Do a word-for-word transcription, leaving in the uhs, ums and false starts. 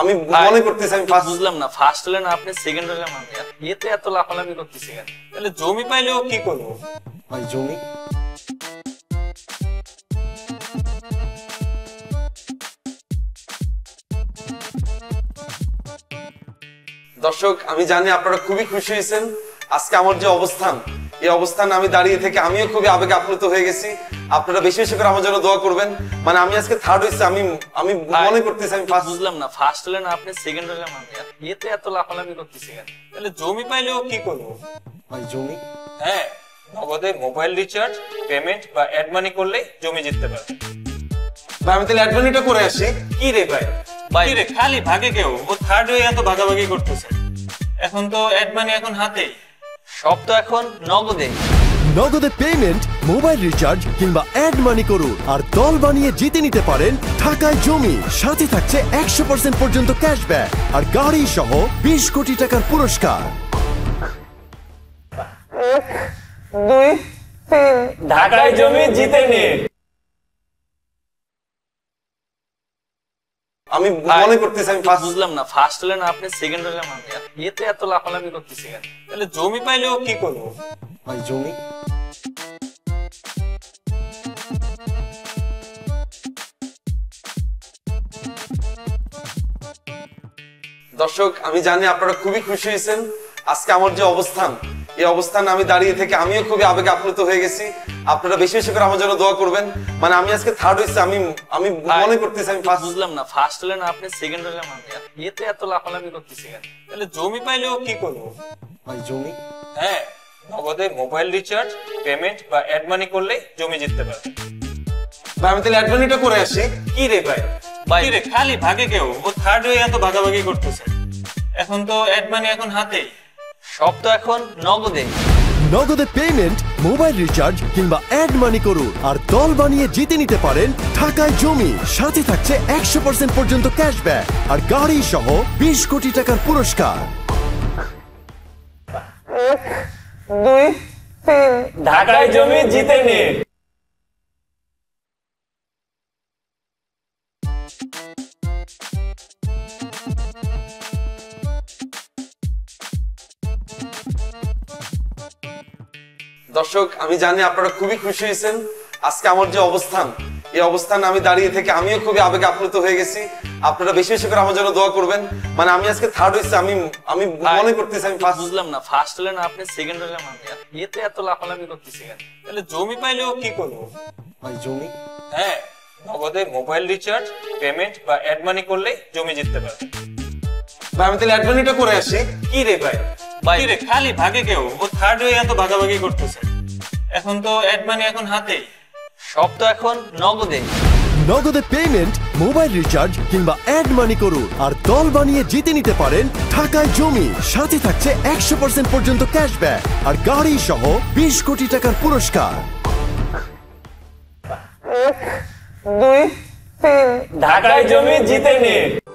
আমি মনে করতেছি আমি ফার্স্ট বুঝলাম না ফার্স্ট হলেন আপনি সেকেন্ড হলেন আমি এতে এত লাফালাফি করতেছি কেন তাহলে জমি পাইলেও কি করব ভাই জমি দর্শক আমি জানি আপনারা খুবই খুশি হয়েছেন আজকে আমার যে অবস্থান এই অবস্থান আমি দাঁড়িয়ে থেকে আমিও খুবই আবেগে আপ্লুত হয়ে গেছি আপনারা বেশি বেশি করে আমার জন্য দোয়া করবেন মানে আমি আজকে থার্ড হইছি আমি আমি মনে করতেছি আমি ফার্স্ট বুঝলাম না ফার্স্ট হলেন আপনি সেকেন্ড হলেন আমি এতে এত লাফালাফি করতেছি কেন তাহলে জমি পাইলেও কি করব ভাই জমি হ্যাঁ নগদে মোবাইল রিচার্জ পেমেন্ট বা অ্যাড মানি করলে জমি জিততে পারবে ভাই আমি তাহলে অ্যাড মানিটা করে আসি কি রে ভাই ভাই রে খালি ভাগে কেউ ও থার্ড হয়ে এত ভাগাভাগি করতেছে এখন তো অ্যাড মানি এখন হাতে সব তো এখন নগদে নগদে পেমেন্ট মোবাইল রিচার্জ কিংবা অ্যাড মানি করুন আর দল বানিয়ে জিতে নিতে পারেন ঢাকায় জমি সাথে থাকছে একশো পার্সেন্ট পর্যন্ত ক্যাশব্যাক আর গাড়ি সহ বিশ কোটি টাকার পুরস্কার এক দুই তিন ঢাকায় জমি জিতে নিন আমি মনে করতেছি আমি ফার্স্ট বুঝলাম না ফার্স্ট হলেন আপনি সেকেন্ড হলেন আমি এতে এত লাফালাফি করতেছি কেন তাহলে জমি পাইলেও কি করব ভাই জমি দর্শক আমি জানি আপনারা খুবই খুশি হয়েছেন আজকে আমার যে অবস্থান এই অবস্থান আমি দাঁড়িয়ে থেকে আমিও খুবই আবেগে আপ্লুত হয়ে গেছি আপনারা বেশি বেশি করে আমার জন্য দোয়া করবেন মানে আমি আজকে থার্ড হইছি আমি আমি মনে করতেছি আমি ফার্স্ট বুঝলাম না ফার্স্ট হলেন আপনি সেকেন্ড হলেন আমি এতে এত লাফালাফি করতেছি কেন তাহলে জমি পাইলেও কি করব ভাই জমি হ্যাঁ নগদে মোবাইল রিচার্জ পেমেন্ট বা অ্যাড মানি করলে জমি জিততে পারবে ভাই আমি তাহলে অ্যাড মানিটা করে আসি কি রে ভাই ভাই রে খালি ভাগে কেউ ও থার্ড হয়ে এত ভাগাভাগি করতেছে এখন তো অ্যাড মানি এখন হাতে সব তো এখন নগদে নগদে পেমেন্ট মোবাইল রিচার্জ কিংবা অ্যাড মানি করুন আর দল বানিয়ে জিতে নিতে পারেন ঢাকায় জমি সাথে থাকছে একশো পার্সেন্ট পর্যন্ত ক্যাশব্যাক আর গাড়ি সহ বিশ কোটি টাকার পুরস্কার এক দুই তিন ঢাকায় জমি জিতে নিন দর্শক আমি জানি আপনারা খুবই খুশি হয়েছেন আজকে আমার যে অবস্থান এই অবস্থান আমি দাঁড়িয়ে থেকে আমিও খুবই আবেগে আপ্লুত হয়ে গেছি আপনারা বেশি বেশি করে আমার জন্য দোয়া করবেন মানে আমি আজকে থার্ড হইছি আমি আমি মনে করতেছি আমি ফার্স্ট বুঝলাম না ফার্স্ট হলেন আপনি সেকেন্ড হলেন আমি এতে এত লাফালাফি করতেছি কেন তাহলে জমি পাইলেও কি করব ভাই জমি হ্যাঁ নগদে মোবাইল রিচার্জ পেমেন্ট বা অ্যাড মানি করলে জমি জিততে পারবে ভাই আমি তাহলে অ্যাড মানিটা করে আসি কি রে ভাই ভাই রে খালি ভাগে কেউ ও থার্ড হয়ে এত ভাগাভাগি করতেছে এখন তো অ্যাড মানি এখন হাতে সব তো এখন নগদে নগদে পেমেন্ট মোবাইল রিচার্জ কিংবা অ্যাড মানি করুন আর দল বানিয়ে জিতে নিতে পারেন ঢাকায় জমি সাথে থাকছে একশো পার্সেন্ট পর্যন্ত ক্যাশব্যাক আর গাড়ি সহ বিশ কোটি টাকার পুরস্কার এক দুই তিন ঢাকায় জমি জিতে নিন